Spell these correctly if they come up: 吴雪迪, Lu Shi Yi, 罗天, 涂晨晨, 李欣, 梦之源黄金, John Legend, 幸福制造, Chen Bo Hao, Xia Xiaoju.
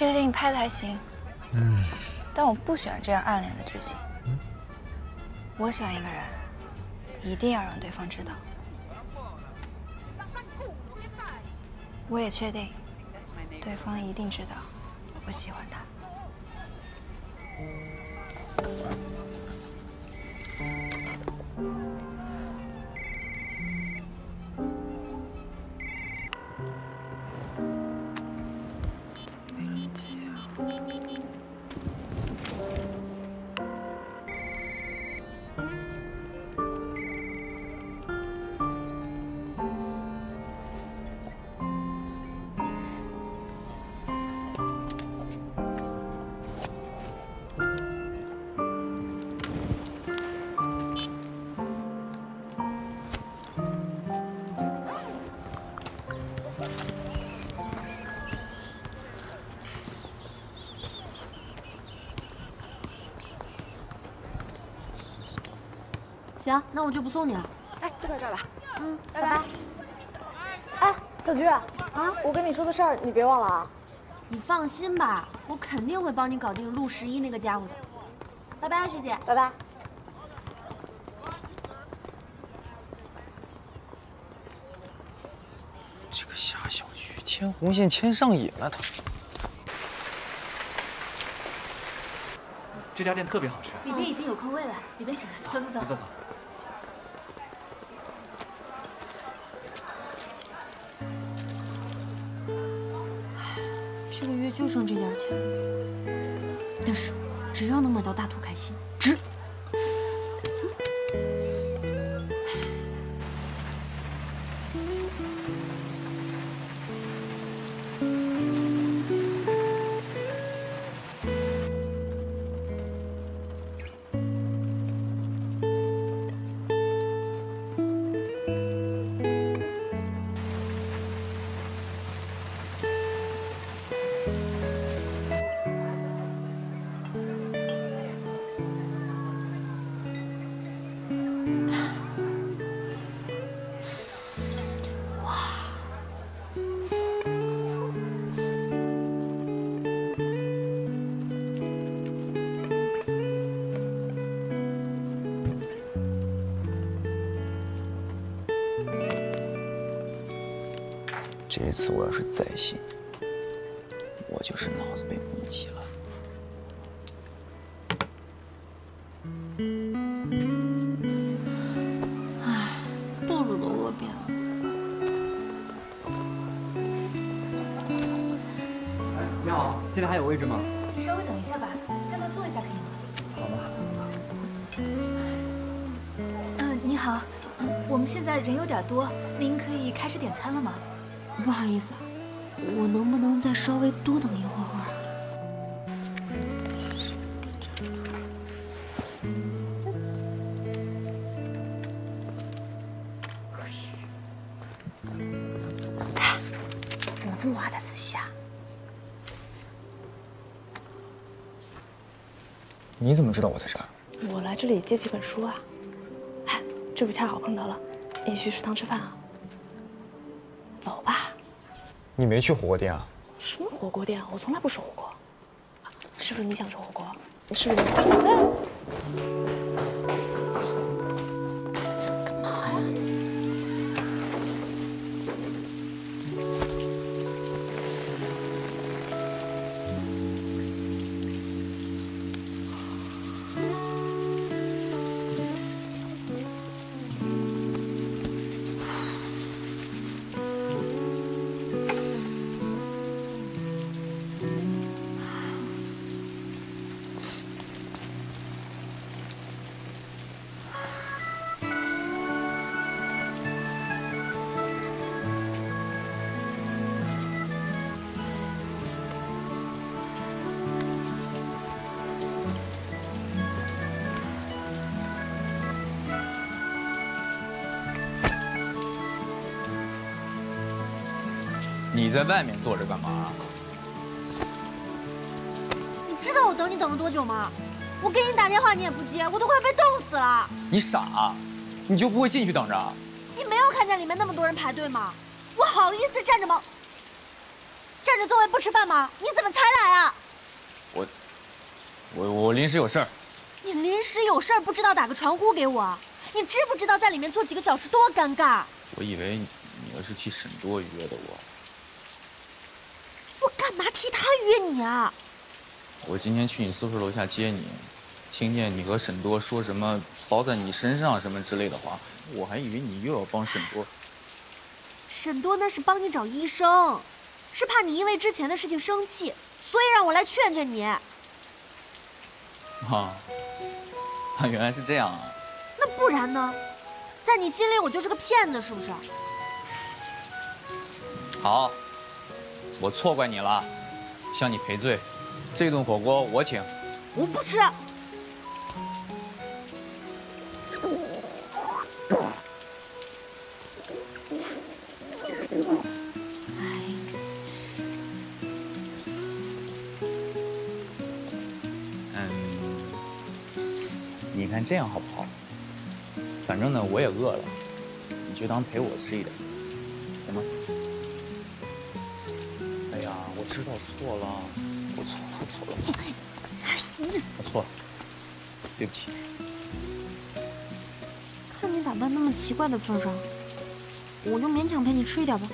这个电影拍的还行，嗯，但我不喜欢这样暗恋的剧情。嗯，我喜欢一个人，一定要让对方知道。我也确定，对方一定知道我喜欢他。 行，那我就不送你了。哎，就到这儿了。嗯，拜拜。哎，小菊啊，我跟你说个事儿，你别忘了啊。你放心吧，我肯定会帮你搞定陆十一那个家伙的。拜拜，学姐。拜拜。这个夏小菊牵红线牵上瘾了，他。这家店特别好吃，里边已经有空位了，里边请来。走走走，走走走。 这个月就剩这点钱了，但是只要能买到大图开心，值。这一次我要是再信，我就是脑子被迷挤了。 稍微多等一会儿。哎，怎么这么挖的仔细啊？你怎么知道我在这儿？我来这里借几本书啊。哎，这不恰好碰到了，一起去食堂吃饭啊。走吧。你没去火锅店啊？ 什么火锅店啊！我从来不吃火锅，是不是你想吃火锅？是不是？这干嘛呀？你在外面坐着干嘛啊？你知道我等你等了多久吗？我给你打电话你也不接，我都快被冻死了。你傻啊？你就不会进去等着啊？你没有看见里面那么多人排队吗？我好意思站着吗？占着座位不吃饭吗？你怎么才来啊？我临时有事儿。你临时有事儿不知道打个传呼给我？你知不知道在里面坐几个小时多尴尬？我以为你要是替沈多约的我。我干嘛替他约你啊？我今天去你宿舍楼下接你，听见你和沈多说什么包在你身上什么之类的话，我还以为你又要帮沈多。沈多那是帮你找医生。 是怕你因为之前的事情生气，所以让我来劝劝你。啊，原来是这样啊！那不然呢？在你心里我就是个骗子，是不是？好，我错怪你了，向你赔罪。这顿火锅我请。我不吃。你看这样好不好？反正呢，我也饿了，你就当陪我吃一点，行吗？哎呀，我知道错了，我错了，对不起。看你打扮那么奇怪的份上，我就勉强陪你吃一点吧。